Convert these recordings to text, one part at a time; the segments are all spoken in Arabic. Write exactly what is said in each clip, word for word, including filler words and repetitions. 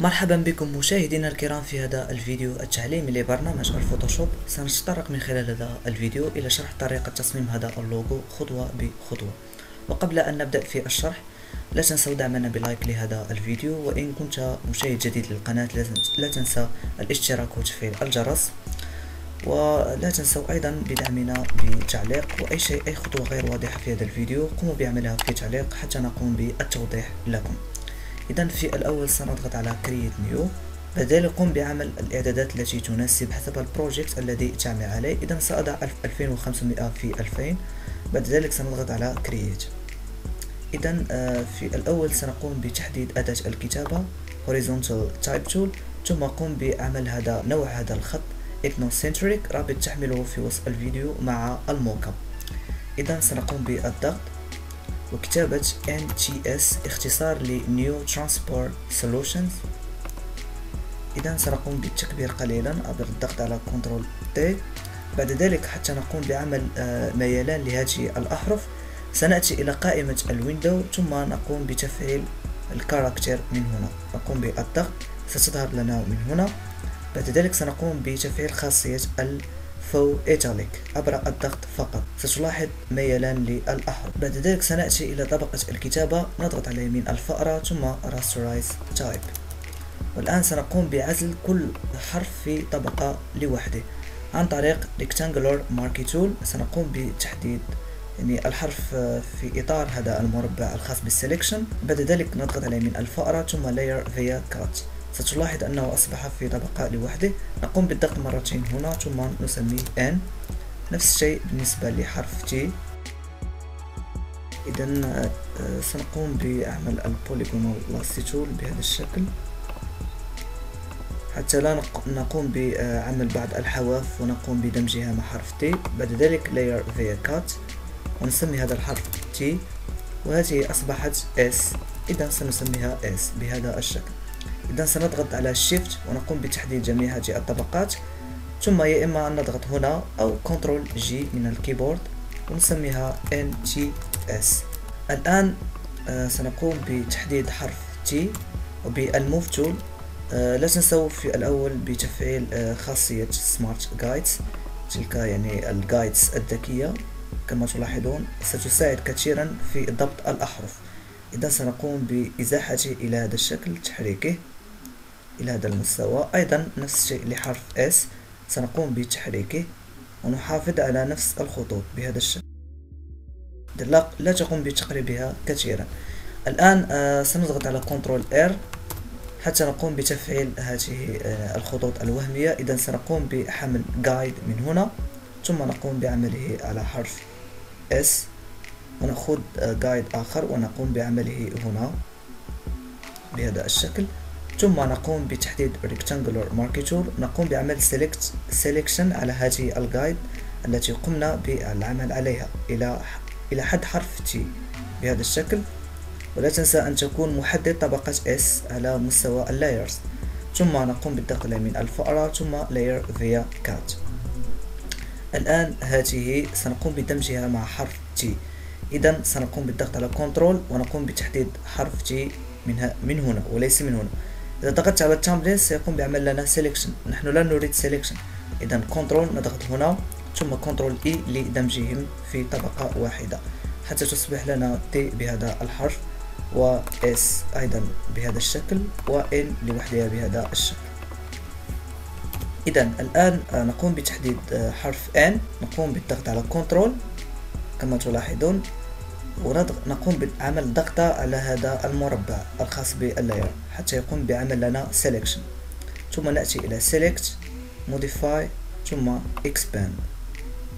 مرحبا بكم مشاهدينا الكرام في هذا الفيديو التعليمي لبرنامج الفوتوشوب. سنتطرق من خلال هذا الفيديو الى شرح طريقة تصميم هذا اللوغو خطوة بخطوة، وقبل ان نبدأ في الشرح لا تنسوا دعمنا بلايك لهذا الفيديو، وان كنت مشاهد جديد للقناة لا تنسى الاشتراك وتفعيل الجرس، ولا تنسوا ايضا بدعمنا بتعليق، واي شيء اي خطوة غير واضحة في هذا الفيديو قوموا بعملها في تعليق حتى نقوم بالتوضيح لكم. إذا في الأول سنضغط على Create New، بعدين قم بعمل الإعدادات التي تناسب حسب البروجيكت الذي تعمل عليه. إذا سأضع ألفين وخمسمائة في ألفين، بعد ذلك سنضغط على Create. إذا في الأول سنقوم بتحديد أداة الكتابة Horizontal Type Tool، ثم قم بعمل هذا نوع هذا الخط ethnocentric، رابط تحمله في وصف الفيديو مع الموكب. إذا سنقوم بالضغط وكتابة إن تي إس اختصار ل New Transport Solutions. إذا سنقوم بالتكبير قليلا عبر الضغط على Ctrl T، بعد ذلك حتى نقوم بعمل ميلان لهذه الأحرف. سنأتي إلى قائمة الويندو ثم نقوم بتفعيل الكاركتر من هنا، نقوم بالضغط ستظهر لنا من هنا. بعد ذلك سنقوم بتفعيل خاصية ال فو إيتاليك عبر الضغط فقط، ستلاحظ ميلان للأحرف. بعد ذلك سنأتي إلى طبقة الكتابة، نضغط على يمين الفأرة ثم راسترايز تايب، والآن سنقوم بعزل كل حرف في طبقة لوحده عن طريق Rectangular Marquee Tool. سنقوم بتحديد يعني الحرف في إطار هذا المربع الخاص بالسلكشن، بعد ذلك نضغط على يمين الفأرة ثم Layer via Cut، ستلاحظ أنه أصبح في طبقة لوحده. نقوم بالضغط مرتين هنا ثم نسميه N، نفس الشيء بالنسبة لحرف T. إذا سنقوم بعمل البوليجون لاسو تول بهذا الشكل حتى لا نقوم بعمل بعض الحواف ونقوم بدمجها مع حرف T. بعد ذلك Layer via Cut ونسمي هذا الحرف T، وهذه أصبحت S، إذا سنسميها S بهذا الشكل. إذا سنضغط على Shift ونقوم بتحديد جميع هذه الطبقات، ثم يا إما أن نضغط هنا أو Ctrl G من الكيبورد ونسميها إن تي إس. الآن آه سنقوم بتحديد حرف T وبالموف تول. آه لا تنسوا في الأول بتفعيل آه خاصية Smart Guides، تلك يعني الجايدز الذكية كما تلاحظون، ستساعد كثيرا في ضبط الأحرف. إذا سنقوم بإزاحته إلى هذا الشكل، تحريكه إلى هذا المستوى. أيضا نفس الشيء لحرف S، سنقوم بتحريكه ونحافظ على نفس الخطوط بهذا الشكل، لا تقوم بتقريبها كثيرا. الآن آه سنضغط على Ctrl R حتى نقوم بتفعيل هذه آه الخطوط الوهمية. إذا سنقوم بحمل Guide من هنا ثم نقوم بعمله على حرف S، ونأخذ جايد آخر ونقوم بعمله هنا بهذا الشكل، ثم نقوم بتحديد Rectangular Marquee Tool، نقوم بعمل Select Selection على هذه الجايد التي قمنا بالعمل عليها إلى إلى حد حرف T بهذا الشكل. ولا تنسى أن تكون محدد طبقة S على مستوى Layers، ثم نقوم بالضغط على يمين الفأرة ثم Layer via Cut. الآن هذه سنقوم بدمجها مع حرف T. إذا سنقوم بالضغط على Ctrl ونقوم بتحديد حرف T من, من هنا وليس من هنا. إذا ضغطت على التمبلين سيقوم بعمل لنا Selection، نحن لا نريد Selection. إذا Ctrl نضغط هنا ثم Ctrl E لدمجهم في طبقة واحدة حتى تصبح لنا T بهذا الحرف و S أيضا بهذا الشكل و N لوحدها بهذا الشكل. إذا الآن نقوم بتحديد حرف N، نقوم بالضغط على Ctrl كما تلاحظون ونقوم بعمل ضغطة على هذا المربع الخاص باللاير حتى يقوم بعمل لنا Selection، ثم نأتي إلى Select Modify ثم Expand،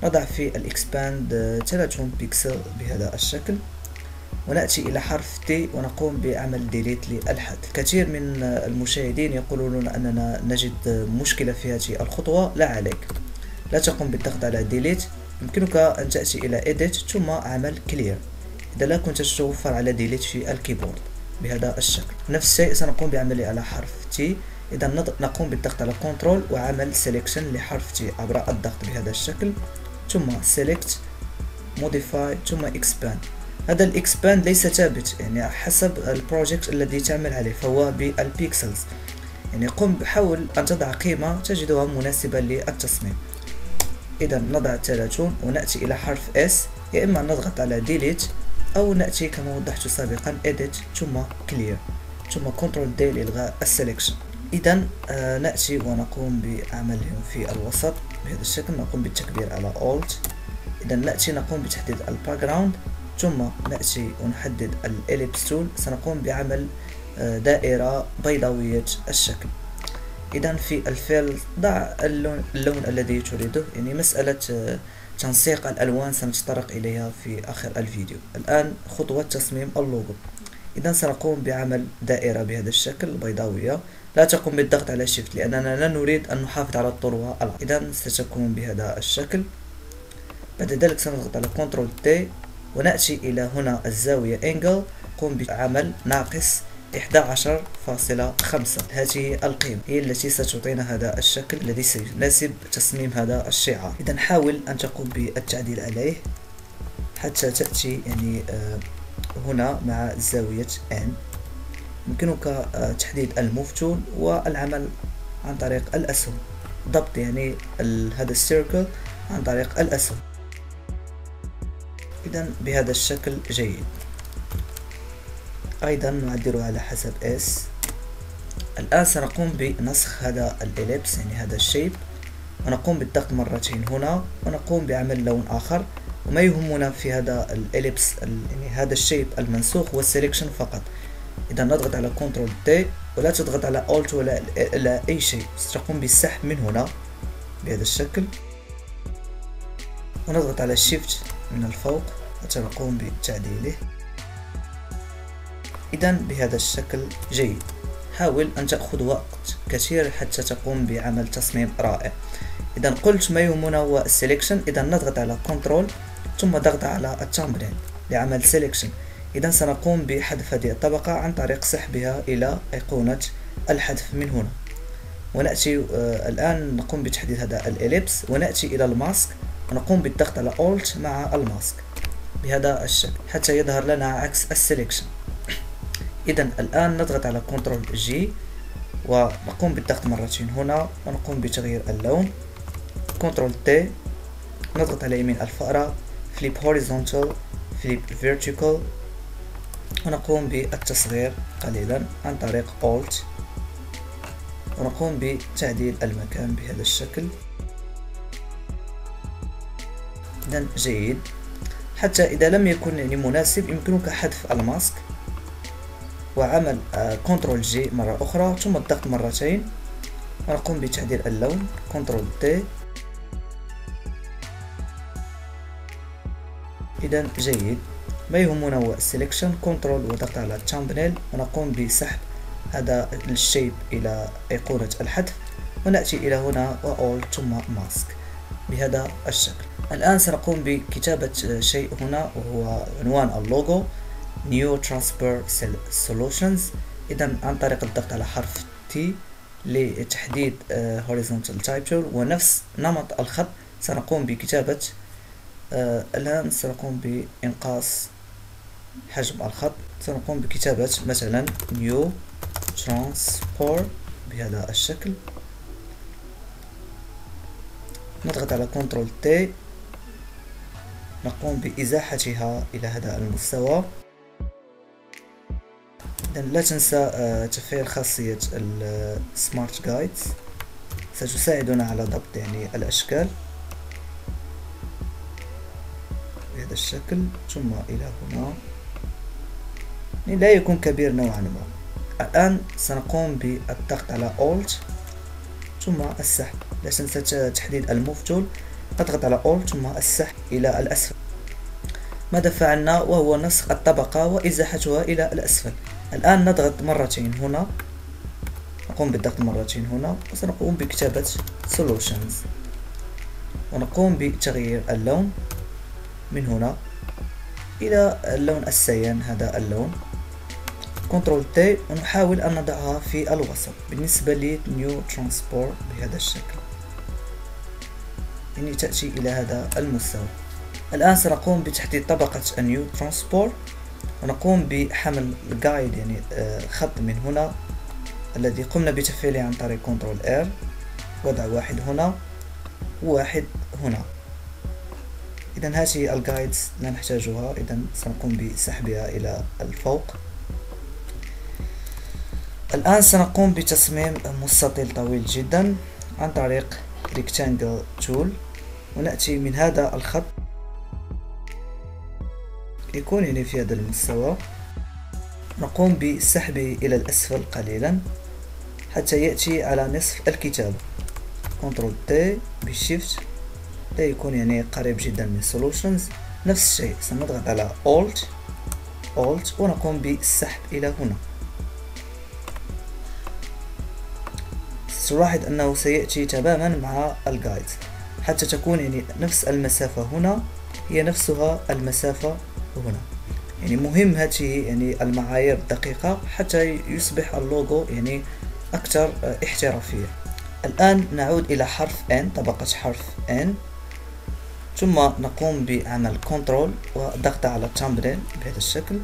نضع في Expand ثلاثين بيكسل بهذا الشكل، ونأتي إلى حرف T ونقوم بعمل Delete للحذف. كثير من المشاهدين يقولون أننا نجد مشكلة في هذه الخطوة، لا عليك، لا تقوم بالضغط على Delete، يمكنك أن تأتي إلى Edit ثم عمل Clear إذا لا كنت تتوفر على Delete في الكيبورد بهذا الشكل. نفس الشيء سنقوم بعمله على حرف T. إذا نقوم بالضغط على Ctrl وعمل Selection لحرف T عبر الضغط بهذا الشكل، ثم Select Modify ثم Expand. هذا الإكسباند ليس ثابت، يعني حسب البروجيكت الذي تعمل عليه، فهو بالبيكسلز. يعني قم بحاول أن تضع قيمة تجدها مناسبة للتصميم. إذا نضع ثلاثين ونأتي إلى حرف S، يا إما نضغط على Delete أو نأتي كما وضحت سابقا Edit ثم Clear ثم Ctrl D لإلغاء السلكشن. إذا آه نأتي ونقوم بعملهم في الوسط بهذا الشكل. نقوم بالتكبير على Alt. إذا نأتي نقوم بتحديد الباكجراوند ثم نأتي ونحدد الإليبس تول. سنقوم بعمل دائرة بيضاوية الشكل. إذا في الفيل ضع اللون, اللون الذي تريده، يعني مسألة تنسيق الألوان سنتطرق إليها في آخر الفيديو. الآن خطوة تصميم اللوجو. إذا سنقوم بعمل دائرة بهذا الشكل بيضاوية. لا تقوم بالضغط على شيفت لأننا لا نريد أن نحافظ على الطروة. إذا ستكون بهذا الشكل. بعد ذلك سنضغط على كنترول تي ونأتي إلى هنا الزاوية انجل. قوم بعمل ناقص إحدى عشر فاصلة خمسة. هذه القيمة هي التي ستعطينا هذا الشكل الذي سيناسب تصميم هذا الشعار. إذا حاول أن تقوم بالتعديل عليه حتى تأتي يعني هنا مع زاوية ان. يمكنك تحديد الموف تول والعمل عن طريق الأسهم، ضبط يعني هذا السيركل عن طريق الأسهم. إذا بهذا الشكل جيد. أيضا نعدله على حسب S. الآن سنقوم بنسخ هذا الإليبس يعني هذا الشيب، ونقوم بالضغط مرتين هنا ونقوم بعمل لون آخر. وما يهمنا في هذا الإليبس يعني هذا الشيب المنسوخ هو السلكشن فقط. إذا نضغط على كنترول تي ولا تضغط على Alt ولا على أي شيء، ستقوم بالسحب من هنا بهذا الشكل، ونضغط على Shift من الفوق وسنقوم بتعديله. إذا بهذا الشكل جيد. حاول أن تأخذ وقت كثير حتى تقوم بعمل تصميم رائع. إذا قلت ما يهمنا هو السلكشن. إذا نضغط على كنترول ثم ضغط على التمرين لعمل سلكشن. إذا سنقوم بحذف هذه الطبقة عن طريق سحبها إلى أيقونة الحذف من هنا. ونأتي آه الآن نقوم بتحديد هذا الإليبس ونأتي إلى الماسك ونقوم بالضغط على Alt مع الماسك بهذا الشكل حتى يظهر لنا عكس السلكشن. إذا الآن نضغط على Ctrl G ونقوم بالضغط مرتين هنا ونقوم بتغيير اللون. Ctrl T نضغط على يمين الفأرة، Flip Horizontal، Flip Vertical، ونقوم بالتصغير قليلا عن طريق Alt، ونقوم بتعديل المكان بهذا الشكل. إذا جيد. حتى إذا لم يكن يعني مناسب يمكنك حذف الماسك وعمل كنترول جي مرة أخرى ثم الضغط مرتين ونقوم بتعديل اللون. كنترول تي. إذا جيد. ما يهمنا هو السلكشن. كنترول وضغط على التامبنيل ونقوم بسحب هذا الشيب إلى أيقونة الحذف ونأتي إلى هنا وAlt ثم ماسك بهذا الشكل. الآن سنقوم بكتابة شيء هنا وهو عنوان اللوجو New Transport Solutions. إذا عن طريق الضغط على حرف T لتحديد Horizontal Type Tool ونفس نمط الخط سنقوم بكتابة. الآن سنقوم بإنقاص حجم الخط. سنقوم بكتابة مثلا New Transport بهذا الشكل. نضغط على Ctrl T نقوم بإزاحتها إلى هذا المستوى. إذا لا تنسى تفعيل خاصية Smart Guides ستساعدنا على ضبط يعني الأشكال بهذا الشكل ثم إلى هنا. يعني لا يكون كبير نوعا ما. الآن سنقوم بالضغط على Alt ثم السحب. لا تنسى تحديد الموف تول. اضغط على Alt ثم السحب إلى الأسفل. ماذا فعلنا وهو نسخ الطبقة وإزاحتها إلى الأسفل. الآن نضغط مرتين هنا، نقوم بالضغط مرتين هنا وسنقوم بكتابة Solutions ونقوم بتغيير اللون من هنا إلى اللون السيان. هذا اللون Ctrl T ونحاول أن نضعها في الوسط بالنسبة ل New Transport بهذا الشكل، يعني تأتي إلى هذا المستوى. الآن سنقوم بتحديد طبقة New Transport ونقوم بحمل الجايد يعني خط من هنا الذي قمنا بتفعيله عن طريق Ctrl R. وضع واحد هنا وواحد هنا. إذا هذه الجايدز لا نحتاجها، إذا سنقوم بسحبها إلى الفوق. الآن سنقوم بتصميم مستطيل طويل جدا عن طريق Rectangle Tool، ونأتي من هذا الخط يكون هنا في هذا المستوى، نقوم بسحبه إلى الأسفل قليلا حتى يأتي على نصف الكتاب. Ctrl T بشيفت، لا يكون يعني قريب جدا من Solutions. نفس الشيء سنضغط على Alt Alt ونقوم بالسحب إلى هنا. ستلاحظ أنه سيأتي تماما مع الجايدز حتى تكون يعني نفس المسافة هنا هي نفسها المسافة هنا. يعني مهم هذه يعني المعايير الدقيقة حتى يصبح اللوجو يعني أكثر احترافية. الآن نعود إلى حرف N، طبقة حرف N، ثم نقوم بعمل كنترول والضغط على تمبرين بهذا الشكل،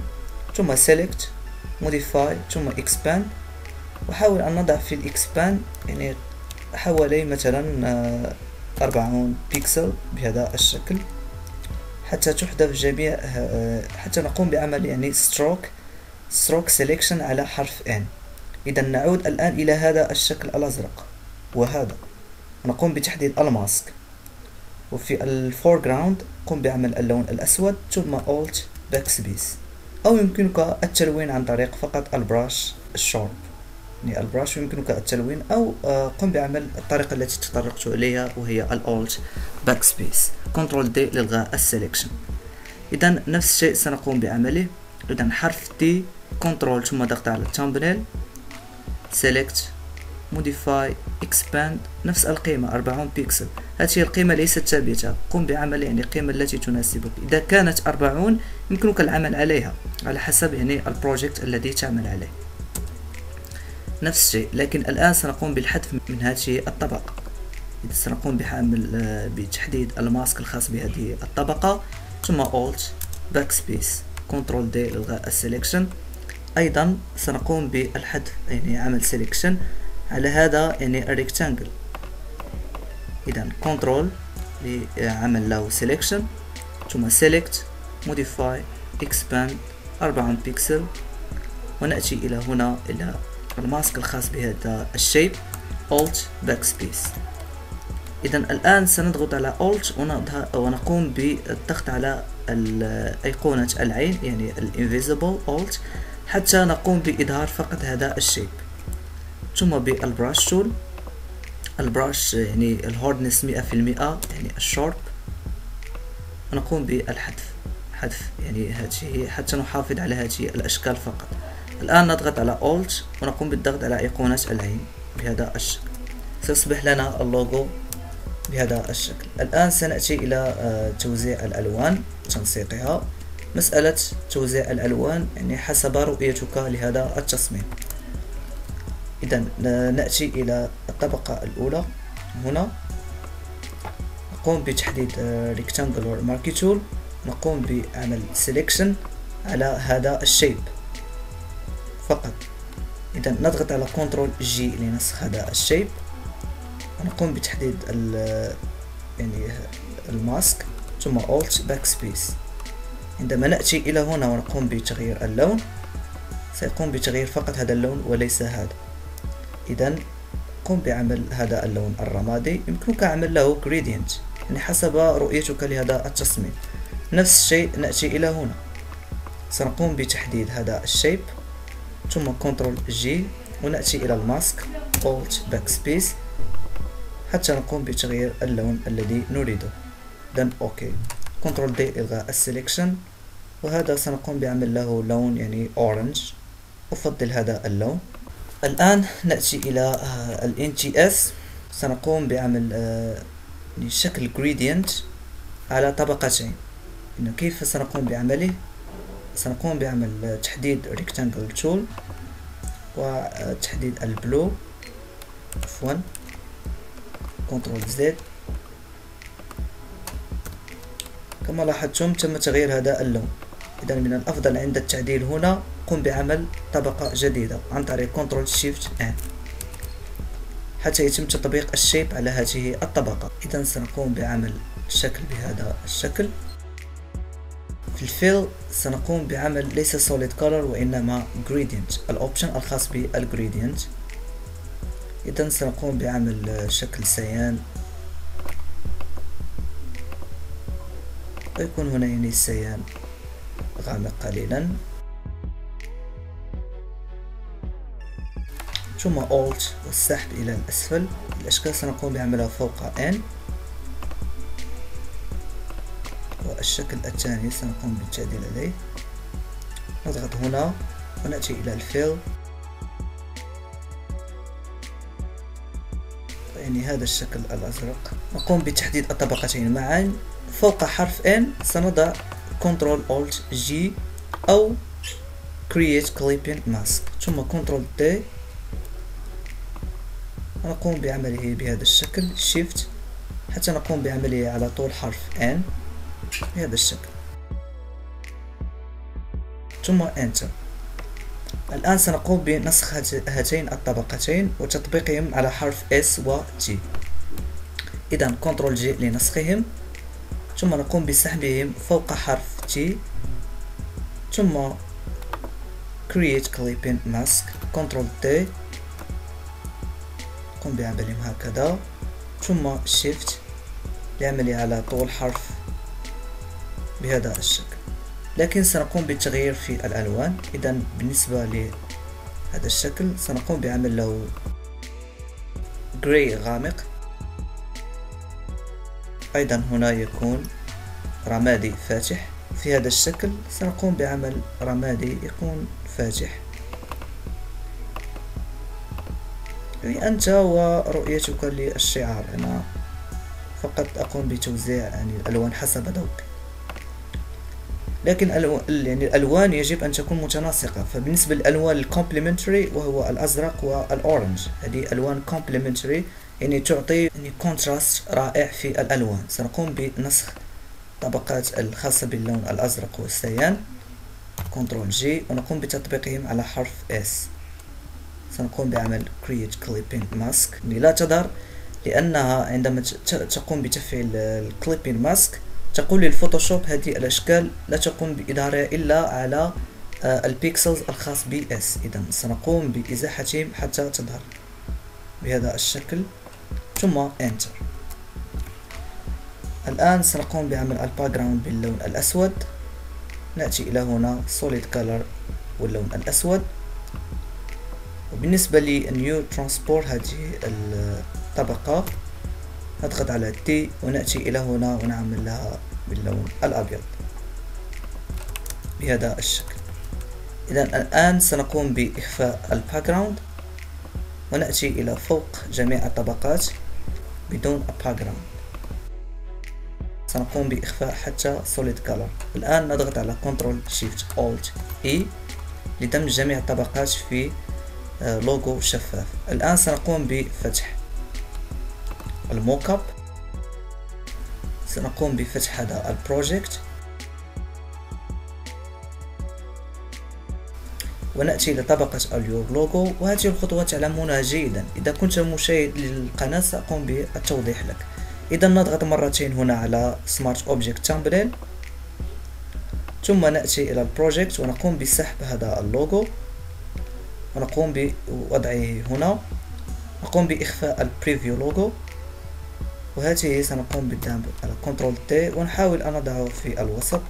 ثم Select Modify ثم Expand، وحاول أن نضع في الإكسباند يعني حوالي مثلا أربعون بيكسل بهذا الشكل حتى تحذف جميع، حتى نقوم بعمل يعني ستروك ستروك سيليكشن على حرف N. إذا نعود الآن إلى هذا الشكل الأزرق وهذا، نقوم بتحديد الماسك، وفي الفورغراوند قم بعمل اللون الأسود ثم أولت باكسبيس، أو يمكنك التلوين عن طريق فقط البراش الشارب، يعني البراش يمكنك التلوين، أو قم بعمل الطريقة التي تطرقت إليها وهي الأولت باكسبيس، كنترول دي لإلغاء السليكشن. إذا نفس الشيء سنقوم بعمله. إذا حرف تي كنترول ثم ضغط على التمبنيل، سيلكت موديفاي اكسباند، نفس القيمة أربعون بيكسل. هذه القيمة ليست ثابتة، قم بعمل يعني القيمة التي تناسبك. إذا كانت أربعون يمكنك العمل عليها على حسب يعني البروجكت الذي تعمل عليه. نفس الشيء، لكن الآن سنقوم بالحذف من هذه الطبقة. إذا سنقوم بحمل بتحديد الماسك الخاص بهذه الطبقة ثم Alt Backspace Ctrl D لإلغاء السليكشن. أيضا سنقوم بالحذف يعني عمل سليكشن على هذا يعني الريكتانجل. إذا Ctrl لعمل له سليكشن ثم Select Modify Expand أربعون بيكسل، ونأتي إلى هنا إلى الماسك الخاص بهذا الشيب Alt Backspace. إذا الآن سنضغط على Alt ونقوم بالضغط على أيقونة العين يعني Invisible Alt حتى نقوم بإظهار فقط هذا الشيب، ثم بالبراش تول، البراش يعني الهاردنس مئة في المئة يعني الشارب، ونقوم بالحذف حذف يعني هذه حتى نحافظ على هذه الأشكال فقط. الآن نضغط على Alt ونقوم بالضغط على أيقونة العين بهذا الشكل، سيصبح لنا اللوجو بهذا الشكل. الآن سنأتي إلى توزيع الألوان وتنسيقها. مسألة توزيع الألوان يعني حسب رؤيتك لهذا التصميم. إذا نأتي إلى الطبقة الأولى هنا، نقوم بتحديد Rectangular Marquee Tool، نقوم بعمل Selection على هذا الشيب فقط. إذا نضغط على كنترول جي لنسخ هذا الشيب، ونقوم بتحديد يعني الماسك ثم Alt Backspace. عندما نأتي إلى هنا ونقوم بتغيير اللون، سيقوم بتغيير فقط هذا اللون وليس هذا. إذا قم بعمل هذا اللون الرمادي، يمكنك عمل له Gradient يعني حسب رؤيتك لهذا التصميم. نفس الشيء نأتي إلى هنا، سنقوم بتحديد هذا الشيب ثم كنترول جي، ونأتي إلى الماسك Alt Backspace حتى نقوم بتغيير اللون الذي نريده. إذن أوكي، كنترول دي إلغاء السليكشن، وهذا سنقوم بعمل له لون يعني أورنج، أفضل هذا اللون. الآن نأتي إلى ال إن تي إس، سنقوم بعمل يعني شكل Gradient على طبقتين. إنه كيف سنقوم بعمله؟ سنقوم بعمل تحديد Rectangle Tool وتحديد البلو، عفوا Ctrl Z. كما لاحظتم تم تغيير هذا اللون. إذا من الأفضل عند التعديل هنا نقوم بعمل طبقة جديدة عن طريق Ctrl Shift N حتى يتم تطبيق الشيب على هذه الطبقة. إذا سنقوم بعمل شكل بهذا الشكل. في الفيل سنقوم بعمل ليس Solid Color وإنما Gradient، الأوبشن الخاص بالGradient. إذا سنقوم بعمل شكل سيان ويكون هنا يعني السيان غامق قليلا، ثم Alt والسحب إلى الأسفل. الأشكال سنقوم بعملها فوق N، والشكل الثاني سنقوم بالتعديل عليه. نضغط هنا ونأتي إلى الفيل، يعني هذا الشكل الأزرق. نقوم بتحديد الطبقتين معا. فوق حرف N سنضع Ctrl Alt G أو Create Clipping Mask، ثم Ctrl D ونقوم بعمله بهذا الشكل Shift حتى نقوم بعمله على طول حرف N بهذا الشكل، ثم Enter. الآن سنقوم بنسخ هاتين الطبقتين وتطبيقهم على حرف S و T. إذا Ctrl G لنسخهم، ثم نقوم بسحبهم فوق حرف T، ثم Create Clipping Mask Ctrl T، نقوم بعملهم هكذا، ثم Shift لعمله على طول حرف بهذا الشكل. لكن سنقوم بالتغيير في الألوان. إذا بالنسبة لهذا الشكل سنقوم بعمل له Gray غامق، أيضا هنا يكون رمادي فاتح. في هذا الشكل سنقوم بعمل رمادي يكون فاتح. يعني أنت ورؤيتك للشعار، أنا فقط أقوم بتوزيع يعني الألوان حسب ذوقي، لكن الألو... يعني الألوان يجب أن تكون متناسقة. فبالنسبة للألوان الكومبلمنتري وهو الأزرق والأورنج، هذه ألوان كومبلمنتري يعني تعطي يعني كونتراست رائع في الألوان. سنقوم بنسخ الطبقات الخاصة باللون الأزرق والسيان Ctrl G ونقوم بتطبيقهم على حرف S. سنقوم بعمل Create Clipping Mask لا تظهر، لأنها عندما تقوم بتفعيل الكليبين ماسك تقول للفوتوشوب هذه الأشكال لا تقوم بإظهارها إلا على البيكسلز الخاص ب S. إذا سنقوم بإزاحتهم حتى تظهر بهذا الشكل، ثم Enter. الآن سنقوم بعمل الباكراوند باللون الأسود. نأتي إلى هنا Solid Color واللون الأسود. وبالنسبة لنيو ترانسبور هذه الطبقة نضغط على T ونأتي إلى هنا ونعمل لها باللون الأبيض بهذا الشكل. إذا الآن سنقوم بإخفاء الباكراوند ونأتي إلى فوق جميع الطبقات بدون باكراوند. سنقوم بإخفاء حتى Solid Color. الآن نضغط على Ctrl Shift Alt E لدمج جميع الطبقات في لوجو شفاف. الآن سنقوم بفتح الموكب، سنقوم بفتح هذا البروجكت ونأتي إلى طبقة اليور لوجو. وهذه الخطوة تعلمونها جيدا، إذا كنت مشاهد للقناة سأقوم بالتوضيح لك. إذا نضغط مرتين هنا على Smart Object Thumbnail، ثم نأتي إلى البروجكت ونقوم بسحب هذا اللوجو ونقوم بوضعه هنا. نقوم بإخفاء البريفيو لوجو، وهذه سنقوم بالدمج على Ctrl T ونحاول أن نضعه في الوسط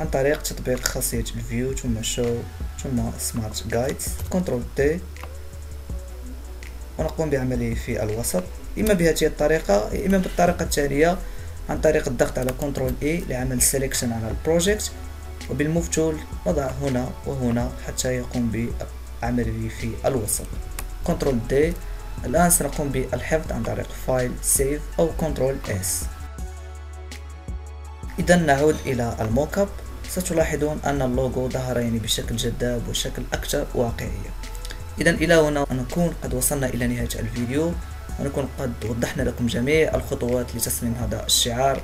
عن طريق تطبيق خاصية الفيو ثم شو ثم Smart Guides Ctrl T ونقوم بعمله في الوسط، إما بهذه الطريقة إما بالطريقة التالية عن طريق الضغط على Ctrl E لعمل Selection على البروجكت، وبالموف تول نضع هنا وهنا حتى يقوم بعمله في الوسط Ctrl D. الآن سنقوم بالحفظ عن طريق فايل سيف أو Ctrl S. إذا نعود إلى الموكب، ستلاحظون أن اللوجو ظهر يعني بشكل جذاب وشكل أكثر واقعية. إذا إلى هنا نكون قد وصلنا إلى نهاية الفيديو ونكون قد وضحنا لكم جميع الخطوات لتصميم هذا الشعار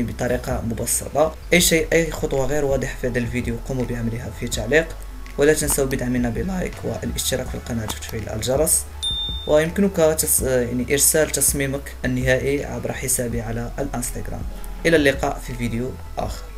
بطريقة مبسطة. أي شيء أي خطوة غير واضحة في هذا الفيديو قوموا بعملها في تعليق، ولا تنسوا بدعمنا بلايك والاشتراك في القناة وتفعيل الجرس. ويمكنك تس... يعني إرسال تصميمك النهائي عبر حسابي على الانستغرام. إلى اللقاء في فيديو آخر.